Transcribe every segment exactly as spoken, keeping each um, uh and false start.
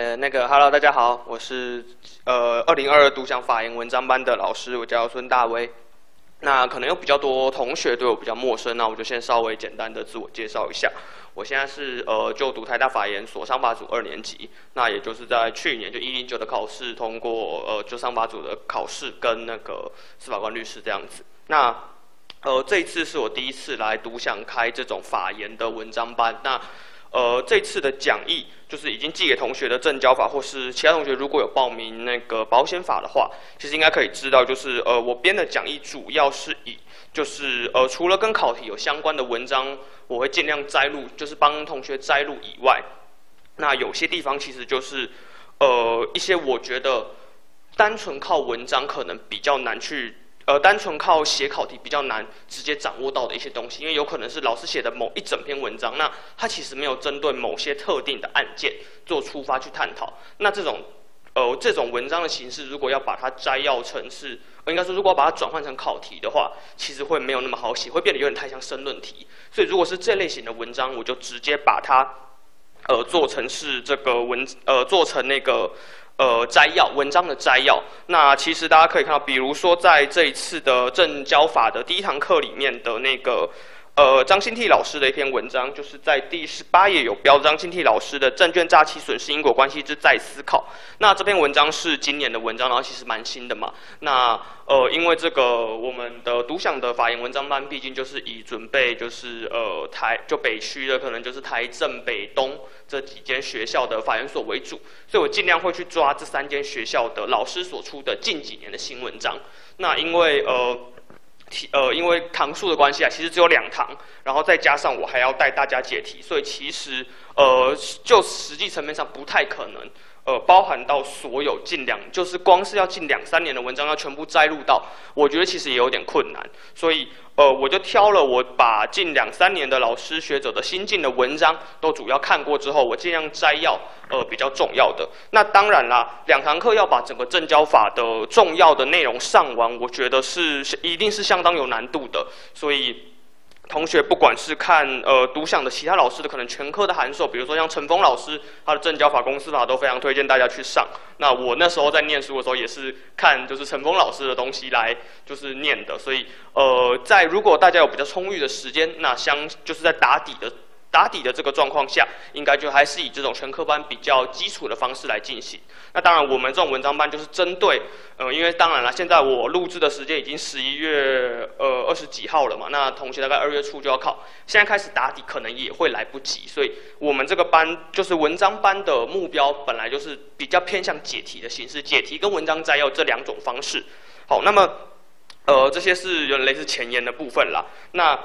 呃，那个 ，Hello， 大家好，我是呃二零二二独享法研文章班的老师，我叫孙大威。那可能有比较多同学对我比较陌生，那我就先稍微简单的自我介绍一下。我现在是呃就读台大法研所商法组二年级，那也就是在去年就一零九的考试通过，呃就商法组的考试跟那个司法官律师这样子。那呃这一次是我第一次来独享开这种法研的文章班，那。 呃，这次的讲义就是已经寄给同学的证交法，或是其他同学如果有报名那个保险法的话，其实应该可以知道，就是呃，我编的讲义主要是以就是呃，除了跟考题有相关的文章，我会尽量摘录，就是帮同学摘录以外，那有些地方其实就是呃一些我觉得单纯靠文章可能比较难去。 呃，单纯靠写考题比较难直接掌握到的一些东西，因为有可能是老师写的某一整篇文章，那他其实没有针对某些特定的案件做出发去探讨。那这种，呃，这种文章的形式，如果要把它摘要成是，呃、应该说如果把它转换成考题的话，其实会没有那么好写，会变得有点太像申论题。所以如果是这类型的文章，我就直接把它，呃，做成是这个文，呃，做成那个。 呃，摘要文章的摘要。那其实大家可以看到，比如说在这一次的证交法的第一堂课里面的那个呃张新替老师的一篇文章，就是在第十八页有标张新替老师的《证券诈欺损失因果关系之再思考》。那这篇文章是今年的文章，然后其实蛮新的嘛。那呃，因为这个我们的独享的法研文章班，毕竟就是以准备就是呃台就北区的可能就是台政北东。 这几间学校的法研所为主，所以我尽量会去抓这三间学校的老师所出的近几年的新文章。那因为呃，题呃因为堂数的关系啊，其实只有两堂，然后再加上我还要带大家解题，所以其实呃就实际层面上不太可能呃包含到所有近两，就是光是要近两三年的文章要全部摘录到，我觉得其实也有点困难，所以。 呃，我就挑了我把近两三年的老师学者的新进的文章都主要看过之后，我尽量摘要呃比较重要的。那当然啦，两堂课要把整个证交法的重要的内容上完，我觉得是一定是相当有难度的。所以同学不管是看呃独享的其他老师的可能全科的函授，比如说像陈峰老师他的证交法、公司法都非常推荐大家去上。那我那时候在念书的时候也是看就是陈峰老师的东西来就是念的，所以。 呃，在如果大家有比较充裕的时间，那相就是在打底的打底的这个状况下，应该就还是以这种全科班比较基础的方式来进行。那当然，我们这种文章班就是针对，呃，因为当然了，现在我录制的时间已经十一月呃二十几号了嘛，那同学大概二月初就要考，现在开始打底可能也会来不及，所以我们这个班就是文章班的目标本来就是比较偏向解题的形式，解题跟文章摘要这两种方式。好，那么。 呃，这些是有点类似前言的部分啦。那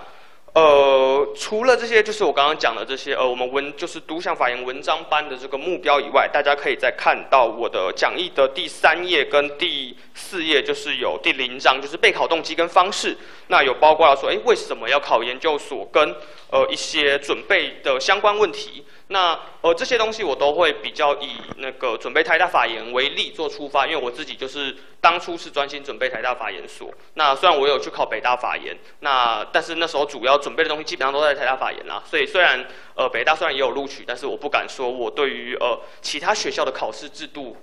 呃，除了这些，就是我刚刚讲的这些，呃，我们文就是独享法研文章班的这个目标以外，大家可以再看到我的讲义的第三页跟第四页，就是有第零章，就是备考动机跟方式。那有包括了说，哎，为什么要考研究所跟呃一些准备的相关问题。 那呃这些东西我都会比较以那个准备台大法研为例做出发，因为我自己就是当初是专心准备台大法研所。那虽然我有去考北大法研，那但是那时候主要准备的东西基本上都在台大法研啦。所以虽然呃北大虽然也有录取，但是我不敢说我对于呃其他学校的考试制度。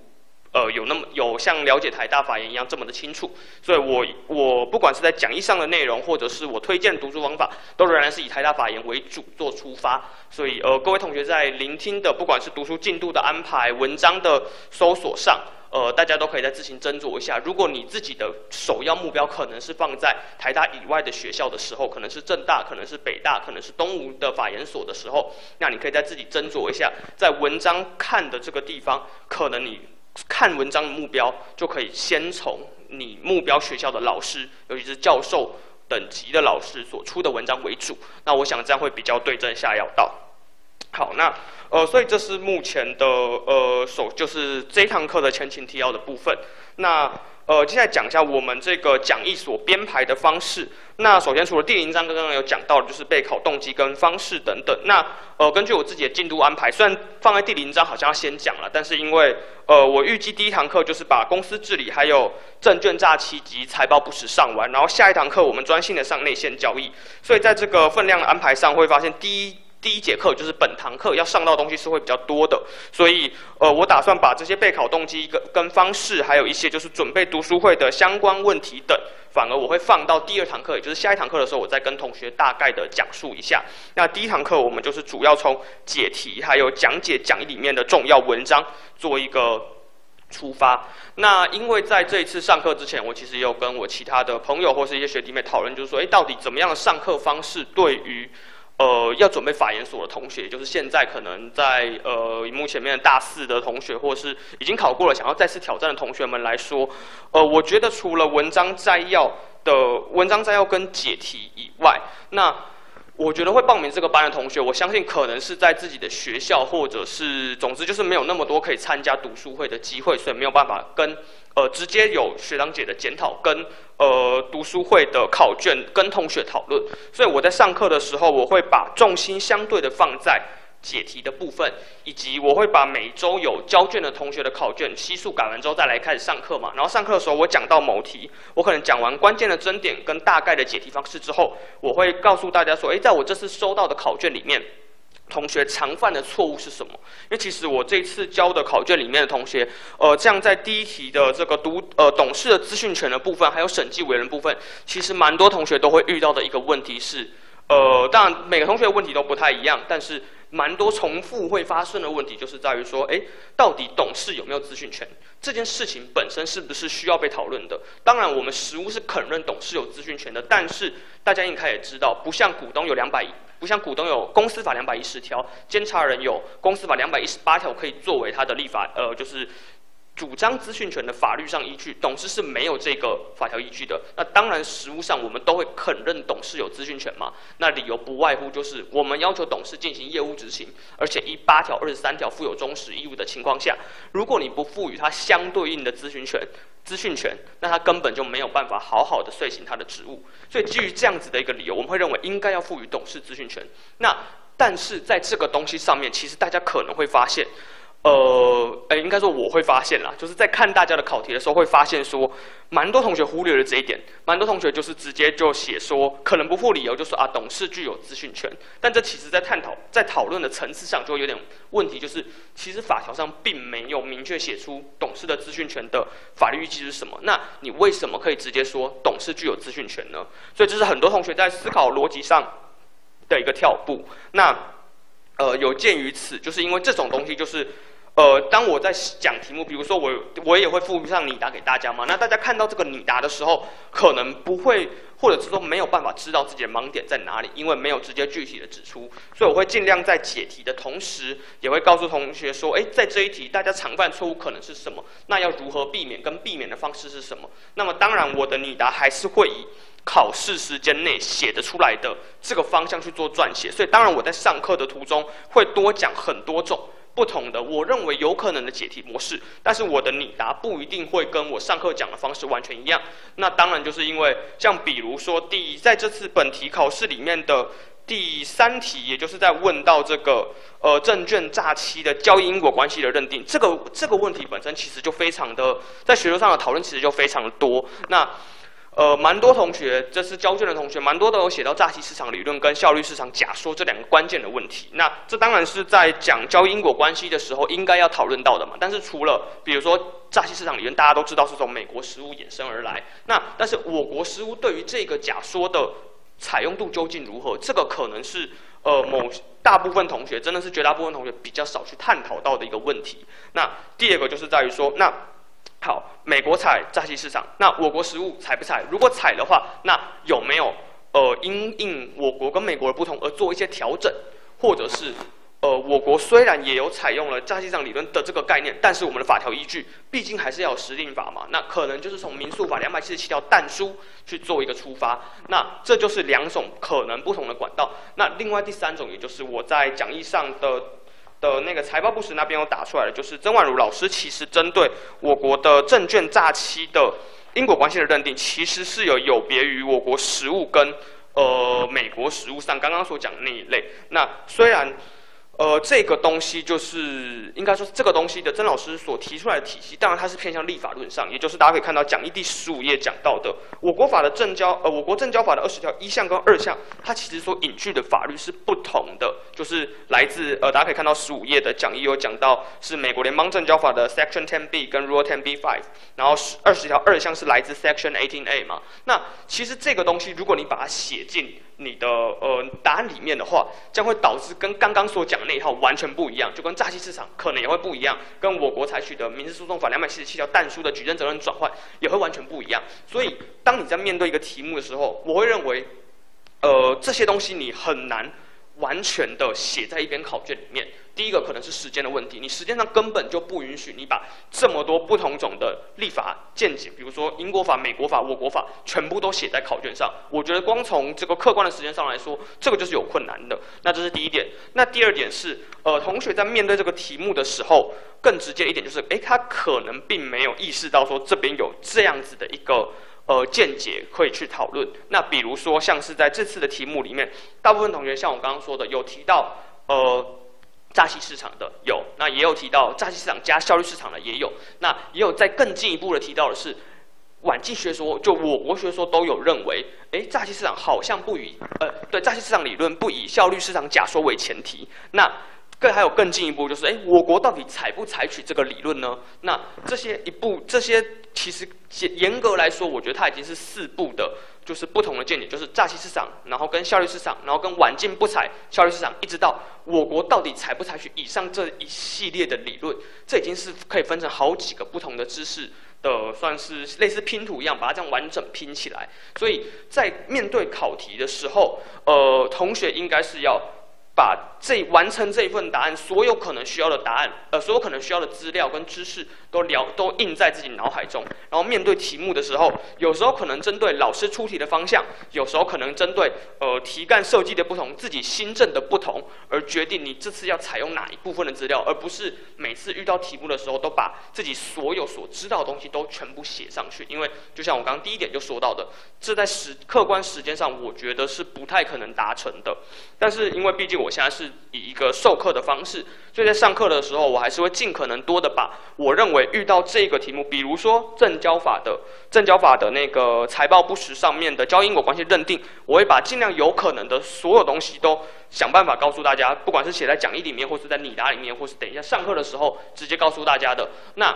呃，有那么有像了解台大法研一样这么的清楚，所以我我不管是在讲义上的内容，或者是我推荐读书方法，都仍然是以台大法研为主做出发。所以呃，各位同学在聆听的，不管是读书进度的安排、文章的搜索上，呃，大家都可以再自行斟酌一下。如果你自己的首要目标可能是放在台大以外的学校的时候，可能是政大，可能是北大，可能是东吴的法研所的时候，那你可以再自己斟酌一下，在文章看的这个地方，可能你。 看文章的目标，就可以先从你目标学校的老师，尤其是教授等级的老师所出的文章为主。那我想这样会比较对症下药到。好，那呃，所以这是目前的呃首就是这堂课的前情提要的部分。那呃，接下来讲一下我们这个讲义所编排的方式。那首先除了第零章刚刚有讲到的，就是备考动机跟方式等等。那呃，根据我自己的进度安排，虽然放在第零章好像要先讲了，但是因为 呃，我预计第一堂课就是把公司治理、还有证券诈欺及财报不实上完，然后下一堂课我们专心的上内线交易。所以在这个分量的安排上，会发现第一第一节课，就是本堂课要上到东西是会比较多的，所以呃，我打算把这些备考动机跟跟方式，还有一些就是准备读书会的相关问题等，反而我会放到第二堂课，也就是下一堂课的时候，我再跟同学大概的讲述一下。那第一堂课我们就是主要从解题还有讲解讲义里面的重要文章做一个 出发。那因为在这一次上课之前，我其实也有跟我其他的朋友或是一些学弟妹讨论，就是说，哎，到底怎么样的上课方式对于呃要准备法研所的同学，也就是现在可能在呃荧幕前面的大四的同学，或是已经考过了想要再次挑战的同学们来说，呃，我觉得除了文章摘要的文章摘要跟解题以外，那 我觉得会报名这个班的同学，我相信可能是在自己的学校，或者是总之就是没有那么多可以参加读书会的机会，所以没有办法跟呃直接有学长姐的检讨，跟呃读书会的考卷跟同学讨论。所以我在上课的时候，我会把重心相对的放在 解题的部分，以及我会把每周有交卷的同学的考卷悉数改完之后再来开始上课嘛。然后上课的时候，我讲到某题，我可能讲完关键的争点跟大概的解题方式之后，我会告诉大家说，诶，在我这次收到的考卷里面， 同学常犯的错误是什么？因为其实我这次教的考卷里面的同学，呃，这样在第一题的这个读呃董事的资讯权的部分，还有审计委员的部分，其实蛮多同学都会遇到的一个问题是，呃，当然每个同学的问题都不太一样，但是蛮多重复会发生的问题，就是在于说，哎，到底董事有没有资讯权这件事情本身是不是需要被讨论的？当然，我们实务是肯认董事有资讯权的，但是大家应该也知道，不像股东有两百亿。 不像股东有公司法两百一十条，监察人有公司法两百一十八条，可以作为他的立法，呃，就是主张资讯权的法律上依据。董事是没有这个法条依据的。那当然，实务上我们都会肯认董事有资讯权嘛。那理由不外乎就是我们要求董事进行业务执行，而且依八条、二十三条负有终止义务的情况下，如果你不赋予他相对应的资讯权， 资讯权，那他根本就没有办法好好的遂行他的职务，所以基于这样子的一个理由，我们会认为应该要赋予董事资讯权。那但是在这个东西上面，其实大家可能会发现，呃，哎，应该说我会发现啦，就是在看大家的考题的时候，会发现说，蛮多同学忽略了这一点，蛮多同学就是直接就写说，可能不附理由就说啊，董事具有资讯权，但这其实在探讨、在讨论的层次上就有点问题，就是 其实法条上并没有明确写出董事的资讯权的法律依据是什么，那你为什么可以直接说董事具有资讯权呢？所以这是很多同学在思考逻辑上的一个跳步。那呃，有鉴于此，就是因为这种东西就是 呃，当我在讲题目，比如说我我也会附上拟答给大家嘛。那大家看到这个拟答的时候，可能不会，或者是说没有办法知道自己的盲点在哪里，因为没有直接具体的指出。所以我会尽量在解题的同时，也会告诉同学说，哎，在这一题大家常犯错误可能是什么，那要如何避免，跟避免的方式是什么。那么当然，我的拟答还是会以 考试时间内写得出来的这个方向去做撰写，所以当然我在上课的途中会多讲很多种不同的我认为有可能的解题模式，但是我的拟答不一定会跟我上课讲的方式完全一样。那当然就是因为像比如说第在这次本题考试里面的 第三题，也就是在问到这个呃证券诈欺的交易因果关系的认定，这个这个问题本身其实就非常的在学术上的讨论其实就非常的多。那 呃，蛮多同学，这是交卷的同学，蛮多都有写到诈欺市场理论跟效率市场假说这两个关键的问题。那这当然是在讲交易因果关系的时候应该要讨论到的嘛。但是除了比如说诈欺市场理论，大家都知道是从美国实务衍生而来。那但是我国实务对于这个假说的采用度究竟如何，这个可能是呃某大部分同学，真的是绝大部分同学比较少去探讨到的一个问题。那第二个就是在于说，那 好，美国采诈欺市场，那我国实务采不采？如果采的话，那有没有呃因应我国跟美国的不同而做一些调整，或者是呃我国虽然也有采用了诈欺市场理论的这个概念，但是我们的法条依据毕竟还是要有实定法嘛，那可能就是从民诉法两百七十七条但书去做一个出发，那这就是两种可能不同的管道。那另外第三种，也就是我在讲义上的 的那个财报部时那边有打出来的，就是曾婉如老师其实针对我国的证券诈欺的因果关系的认定，其实是有有别于我国实务跟呃美国实务上刚刚所讲的那一类。那虽然 呃，呃，这个东西就是应该说是这个东西的曾老师所提出来的体系，当然它是偏向立法论上，也就是大家可以看到讲义第十五页讲到的我国法的证交，呃，我国证交法的二十条一项跟二项，它其实所隐喻的法律是不同的，就是来自呃，大家可以看到十五页的讲义有讲到是美国联邦证交法的 Section 十 B 跟 Rule 十 B Five， 然后二十条二项是来自 Section 十八 A 嘛，那其实这个东西如果你把它写进你的呃答案里面的话，将会导致跟刚刚所讲的那一套完全不一样，就跟诈欺市场可能也会不一样，跟我国采取的民事诉讼法两百七十七条但书的举证责任转换也会完全不一样。所以，当你在面对一个题目的时候，我会认为，呃，这些东西你很难完全的写在一篇考卷里面。第一个可能是时间的问题，你时间上根本就不允许你把这么多不同种的立法见解，比如说英国法、美国法、我国法，全部都写在考卷上。我觉得光从这个客观的时间上来说，这个就是有困难的。那这是第一点。那第二点是，呃，同学在面对这个题目的时候，更直接一点就是，诶，他可能并没有意识到说这边有这样子的一个呃见解可以去讨论。那比如说像是在这次的题目里面，大部分同学像我刚刚说的，有提到呃。诈欺市场的有，那也有提到诈欺市场加效率市场的也有，那也有在更进一步的提到的是，晚近学说就我国学说都有认为，哎，诈欺市场好像不以呃对诈欺市场理论不以效率市场假说为前提，那更还有更进一步就是，哎，我国到底采不采取这个理论呢？那这些一步这些其实严格来说，我觉得它已经是四步的。就是不同的见解，就是诈欺市场，然后跟效率市场，然后跟晚近不采效率市场，一直到我国到底采不采取以上这一系列的理论，这已经是可以分成好几个不同的知识的，算是类似拼图一样，把它这样完整拼起来。所以在面对考题的时候，呃，同学应该是要把这完成这一份答案所有可能需要的答案，呃，所有可能需要的资料跟知识都了都印在自己脑海中。然后面对题目的时候，有时候可能针对老师出题的方向，有时候可能针对呃题干设计的不同，自己心证的不同，而决定你这次要采用哪一部分的资料，而不是每次遇到题目的时候都把自己所有所知道的东西都全部写上去。因为就像我刚刚第一点就说到的，这在时客观时间上，我觉得是不太可能达成的。但是因为毕竟我现在是以一个授课的方式，所以在上课的时候，我还是会尽可能多的把我认为遇到这个题目，比如说证交法的证交法的那个财报不实上面的交易因果关系认定，我会把尽量有可能的所有东西都想办法告诉大家，不管是写在讲义里面，或是在拟答里面，或是等一下上课的时候直接告诉大家的。那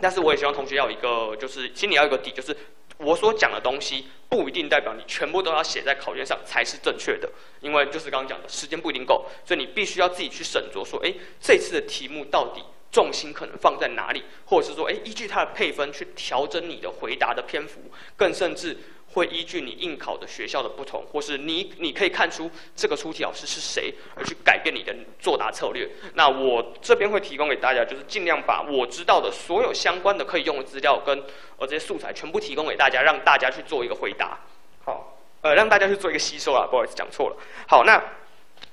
但是我也希望同学要有一个，就是心里要有一个底，就是我所讲的东西不一定代表你全部都要写在考卷上才是正确的，因为就是刚刚讲的时间不一定够，所以你必须要自己去审酌说，哎，这次的题目到底重心可能放在哪里，或者是说，哎，依据它的配分去调整你的回答的篇幅，更甚至会依据你应考的学校的不同，或是你你可以看出这个出题老师是谁，而去改变你的作答策略。那我这边会提供给大家，就是尽量把我知道的所有相关的可以用的资料跟呃这些素材全部提供给大家，让大家去做一个回答。好，呃，让大家去做一个吸收啦，不好意思讲错了。好，那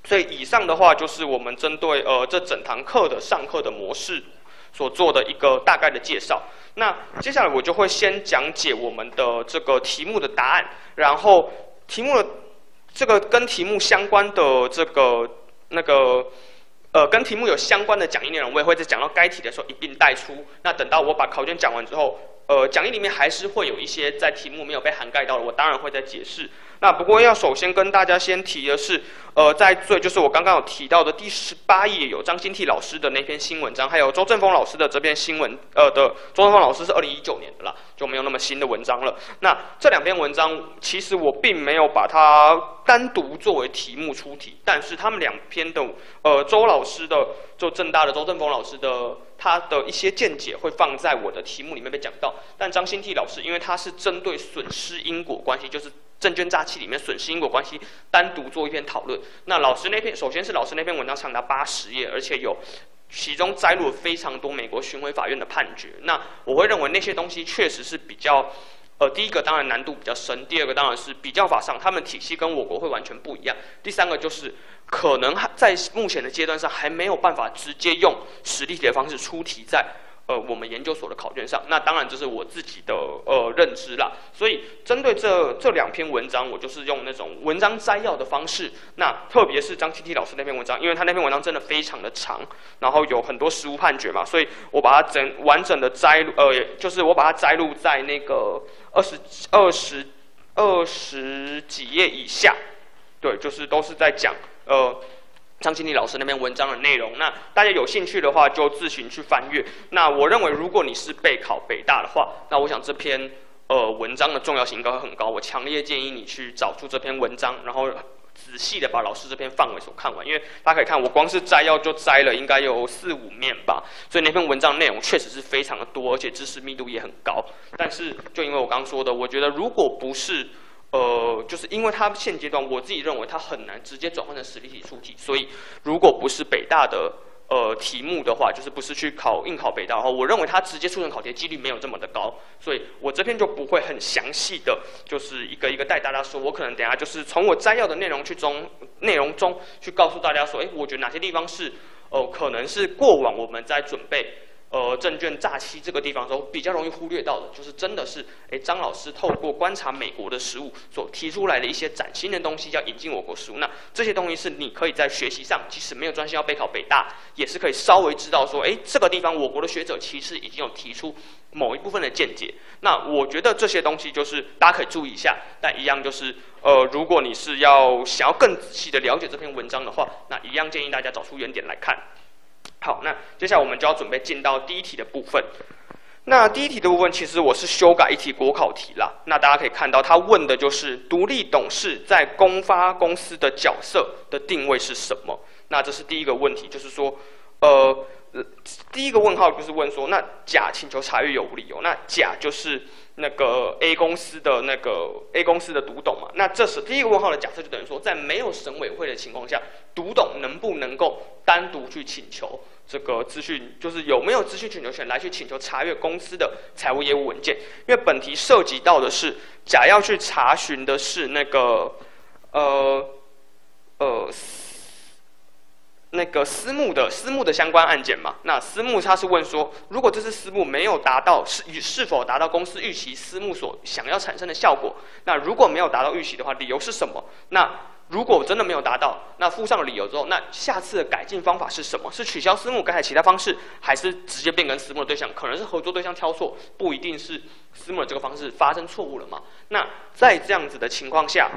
所以以上的话就是我们针对呃这整堂课的上课的模式所做的一个大概的介绍。那接下来我就会先讲解我们的这个题目的答案，然后题目的这个跟题目相关的这个那个呃跟题目有相关的讲义内容，我也会在讲到该题的时候一并带出。那等到我把考卷讲完之后，呃讲义里面还是会有一些在题目没有被涵盖到的，我当然会再解释。那不过要首先跟大家先提的是，呃，在最就是我刚刚有提到的第十八页有张金替老师的那篇新文章，还有周正峰老师的这篇新文，呃的周正峰老师是二零一九年的啦，就没有那么新的文章了。那这两篇文章其实我并没有把它单独作为题目出题，但是他们两篇的，呃，周老师的就政大的周正峰老师的。他的一些见解会放在我的题目里面被讲到，但张新替老师因为他是针对损失因果关系，就是证券诈欺里面损失因果关系单独做一篇讨论。那老师那篇，首先是老师那篇文章长达八十页，而且有其中摘录了非常多美国巡回法院的判决。那我会认为那些东西确实是比较。呃，第一个当然难度比较深，第二个当然是比较法上，他们体系跟我国会完全不一样。第三个就是可能在目前的阶段上还没有办法直接用实例题的方式出题在呃我们研究所的考卷上。那当然这是我自己的呃认知啦。所以针对这这两篇文章，我就是用那种文章摘要的方式。那特别是张清惕老师那篇文章，因为他那篇文章真的非常的长，然后有很多实务判决嘛，所以我把它整完整的摘录，呃，就是我把它摘录在那个二十二十二十几页以下。 对，就是都是在讲呃张清惕老师那篇文章的内容。那大家有兴趣的话，就自行去翻阅。那我认为，如果你是备考北大的话，那我想这篇呃文章的重要性应该会很高。我强烈建议你去找出这篇文章，然后仔细的把老师这篇范围所看完。因为大家可以看，我光是摘要就摘了应该有四五面吧，所以那篇文章内容确实是非常的多，而且知识密度也很高。但是就因为我刚刚说的，我觉得如果不是 呃，就是因为它现阶段，我自己认为它很难直接转换成实例题出题，所以如果不是北大的呃题目的话，就是不是去考硬考北大的话，我认为它直接出成考题几率没有这么的高，所以我这篇就不会很详细的，就是一个一个带大家说，我可能等下就是从我摘要的内容去中内容中去告诉大家说，哎，我觉得哪些地方是呃可能是过往我们在准备 呃，证券诈欺这个地方的时候比较容易忽略到的，就是真的是，哎，张老师透过观察美国的实务所提出来的一些崭新的东西，叫引进我国实务。那这些东西是你可以在学习上，即使没有专心要备考北大，也是可以稍微知道说，哎，这个地方我国的学者其实已经有提出某一部分的见解。那我觉得这些东西就是大家可以注意一下。但一样就是，呃，如果你是要想要更仔细的了解这篇文章的话，那一样建议大家找出原点来看。 好，那接下来我们就要准备进到第一题的部分。那第一题的部分，其实我是修改一题国考题啦。那大家可以看到，他问的就是独立董事在公发公司的角色的定位是什么？那这是第一个问题，就是说，呃，第一个问号就是问说，那甲请求查阅有无理由？那甲就是那个 A 公司的那个 A 公司的独董嘛。那这是第一个问号的假设，就等于说，在没有审委会的情况下，独董能不能够单独去请求 这个资讯就是有没有资讯请求权来去请求查阅公司的财务业务文件？因为本题涉及到的是甲要去查询的是那个呃呃那个私募的私募的相关案件嘛。那私募他是问说，如果这次私募没有达到是与是否达到公司预期私募所想要产生的效果？那如果没有达到预期的话，理由是什么？那 如果真的没有达到，那附上理由之后，那下次的改进方法是什么？是取消私募，改采其他方式，还是直接变更私募的对象？可能是合作对象挑错，不一定是私募的这个方式发生错误了嘛？那在这样子的情况下，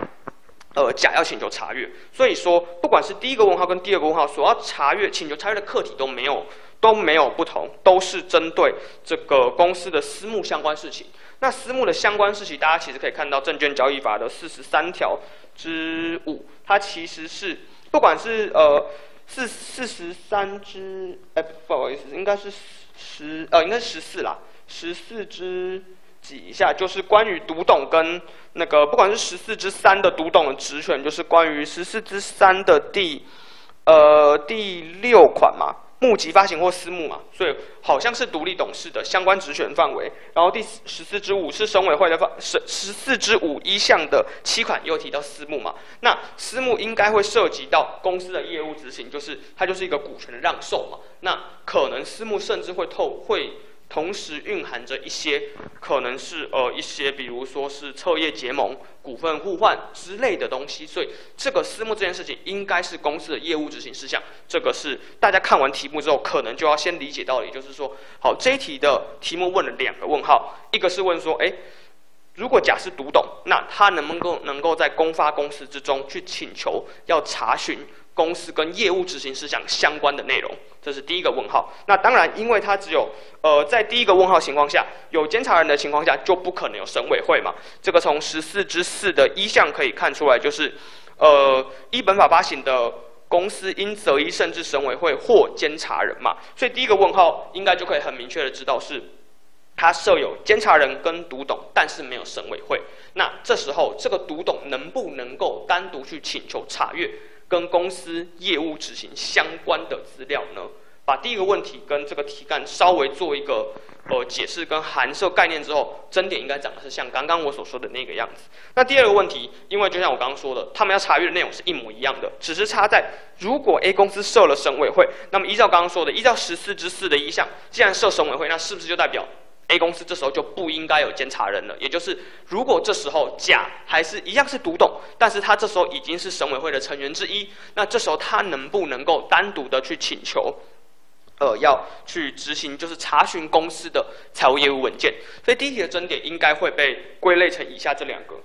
呃，甲要请求查阅。所以说，不管是第一个问号跟第二个问号所要查阅、请求查阅的课题都没有都没有不同，都是针对这个公司的私募相关事情。 那私募的相关事情，大家其实可以看到《证券交易法》的四十三条之五，它其实是不管是呃四四十三之哎、欸、不好意思，应该是十呃应该是十四啦，十四之几以下就是关于独董跟那个不管是十四之三的独董的职权，就是关于十四之三的第呃第六款嘛。 募集发行或私募嘛，所以好像是独立董事的相关职权范围。然后第十四之五是审委会的范十十四之五一项的七款又提到私募嘛，那私募应该会涉及到公司的业务执行，就是它就是一个股权的让售嘛。那可能私募甚至会透会同时蕴含着一些可能是呃一些比如说是彻夜结盟、股份互换之类的东西，所以这个私募这件事情应该是公司的业务执行事项。 这个是大家看完题目之后，可能就要先理解到的，也就是说，好，这一题的题目问了两个问号，一个是问说，哎，如果甲是独董，那他能不能够能够在公发公司之中去请求要查询公司跟业务执行事项相关的内容？这是第一个问号。那当然，因为他只有呃在第一个问号情况下有监察人的情况下，就不可能有审委会嘛。这个从十四之四的一项可以看出来，就是呃依本法发行的 公司应择一甚至审委会或监察人嘛，所以第一个问号应该就可以很明确的知道是它设有监察人跟独董，但是没有审委会。那这时候这个独董能不能够单独去请求查阅跟公司业务执行相关的资料呢？把第一个问题跟这个题干稍微做一个呃解释跟函授概念之后，真点应该讲的是像刚刚我所说的那个样子。那第二个问题，因为就像我刚刚说的，他们要查阅的内容是一模一样的，只是差在如果 A 公司设了审委会，那么依照刚刚说的，依照十四之四的一项，既然设审委会，那是不是就代表 A 公司这时候就不应该有监察人了？也就是，如果这时候甲还是一样是独董，但是他这时候已经是审委会的成员之一，那这时候他能不能够单独的去请求，呃，要去执行就是查询公司的财务业务文件？所以第一题的真点应该会被归类成以下这两个。